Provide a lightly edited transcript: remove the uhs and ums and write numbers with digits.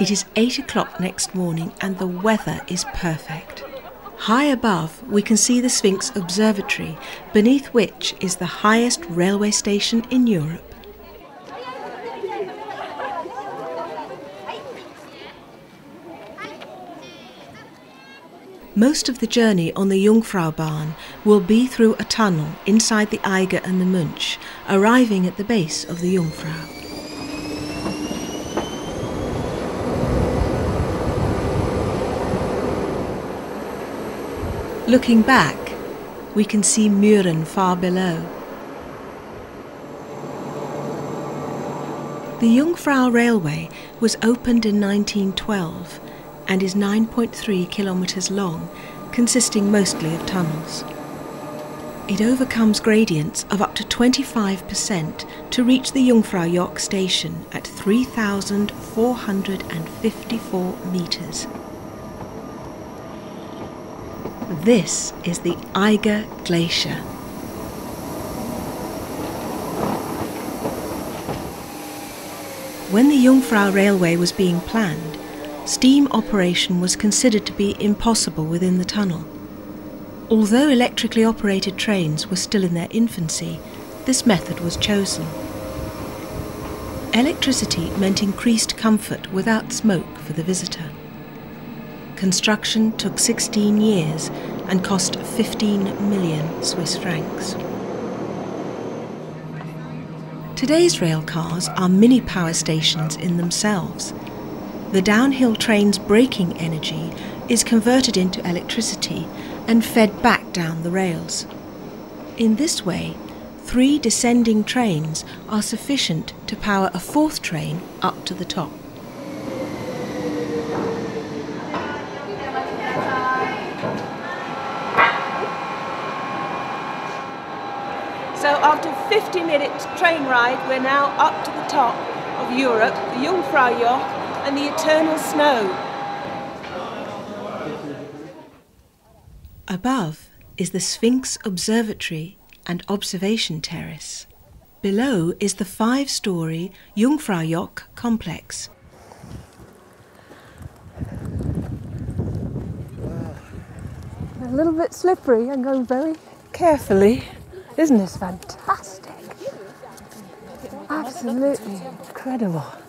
It is 8 o'clock next morning and the weather is perfect. High above, we can see the Sphinx Observatory, beneath which is the highest railway station in Europe. Most of the journey on the Jungfraubahn will be through a tunnel inside the Eiger and the Mönch, arriving at the base of the Jungfrau. Looking back, we can see Mürren far below. The Jungfrau Railway was opened in 1912 and is 9.3 kilometres long, consisting mostly of tunnels. It overcomes gradients of up to 25% to reach the Jungfraujoch station at 3,454 metres. This is the Eiger Glacier. When the Jungfrau Railway was being planned, steam operation was considered to be impossible within the tunnel. Although electrically operated trains were still in their infancy, this method was chosen. Electricity meant increased comfort without smoke for the visitor. Construction took 16 years and cost 15 million Swiss francs. Today's rail cars are mini power stations in themselves. The downhill train's braking energy is converted into electricity and fed back down the rails. In this way, 3 descending trains are sufficient to power a 4th train up to the top. So after a 50-minute train ride, we're now up to the top of Europe, the Jungfraujoch and the eternal snow. Above is the Sphinx Observatory and observation terrace. Below is the 5-storey Jungfraujoch complex. A little bit slippery and go very carefully. Isn't this fantastic? Absolutely incredible.